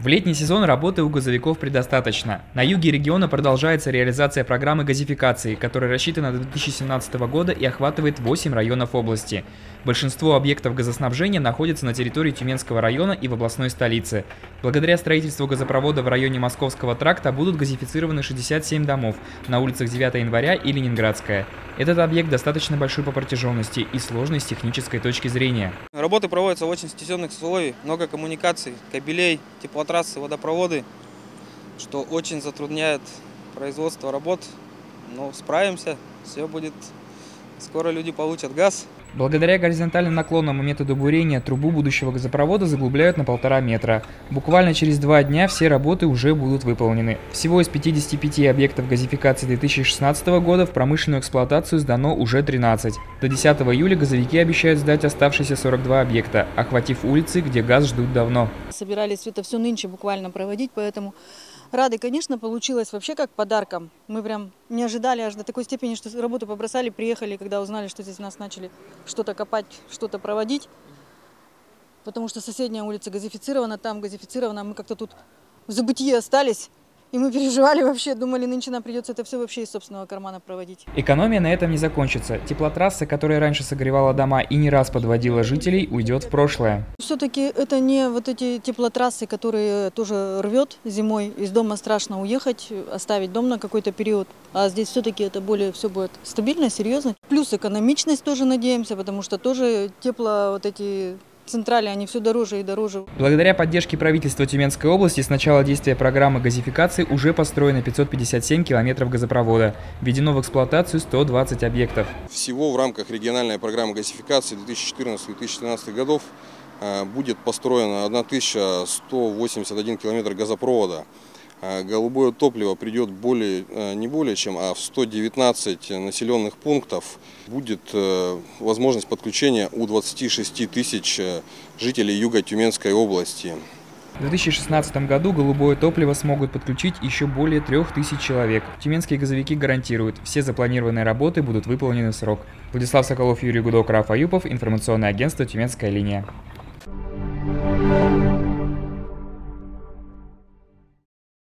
В летний сезон работы у газовиков предостаточно. На юге региона продолжается реализация программы газификации, которая рассчитана до 2017 года и охватывает 8 районов области. Большинство объектов газоснабжения находятся на территории Тюменского района и в областной столице. Благодаря строительству газопровода в районе Московского тракта будут газифицированы 67 домов на улицах 9 января и Ленинградская. Этот объект достаточно большой по протяженности и сложный с технической точки зрения. Работы проводятся в очень стесненных условиях, много коммуникаций, кабелей, теплотрассы, водопроводы, что очень затрудняет производство работ, но справимся, все будет, скоро люди получат газ. Благодаря горизонтальным наклонному методу бурения трубу будущего газопровода заглубляют на 1,5 метра. Буквально через 2 дня все работы уже будут выполнены. Всего из 55 объектов газификации 2016 года в промышленную эксплуатацию сдано уже 13. До 10 июля газовики обещают сдать оставшиеся 42 объекта, охватив улицы, где газ ждут давно. Собирались это все нынче буквально проводить, поэтому рады, конечно, получилось вообще как подарком. Мы прям не ожидали аж до такой степени, что работу побросали, приехали, когда узнали, что здесь нас начали что-то копать, что-то проводить. Потому что соседняя улица газифицирована, там газифицирована, мы как-то тут в забытии остались. И мы переживали вообще, думали, нынче нам придется это все вообще из собственного кармана проводить. Экономия на этом не закончится. Теплотрасса, которая раньше согревала дома и не раз подводила жителей, уйдет в прошлое. Все-таки это не вот эти теплотрассы, которые тоже рвет зимой. Из дома страшно уехать, оставить дом на какой-то период. А здесь все-таки это более все будет стабильно, серьезно. Плюс экономичность тоже надеемся, потому что тоже тепло вот эти... централи, они все дороже и дороже. Благодаря поддержке правительства Тюменской области с начала действия программы газификации уже построено 557 километров газопровода. Введено в эксплуатацию 120 объектов. Всего в рамках региональной программы газификации 2014-2013 годов будет построено 1181 километр газопровода. Голубое топливо придет не более чем в 119 населенных пунктов. Будет возможность подключения у 26 тысяч жителей Юго-Тюменской области. В 2016 году голубое топливо смогут подключить еще более 3000 человек. Тюменские газовики гарантируют, все запланированные работы будут выполнены в срок. Владислав Соколов, Юрий Гудок, Рафа Юпов, информационное агентство «Тюменская линия».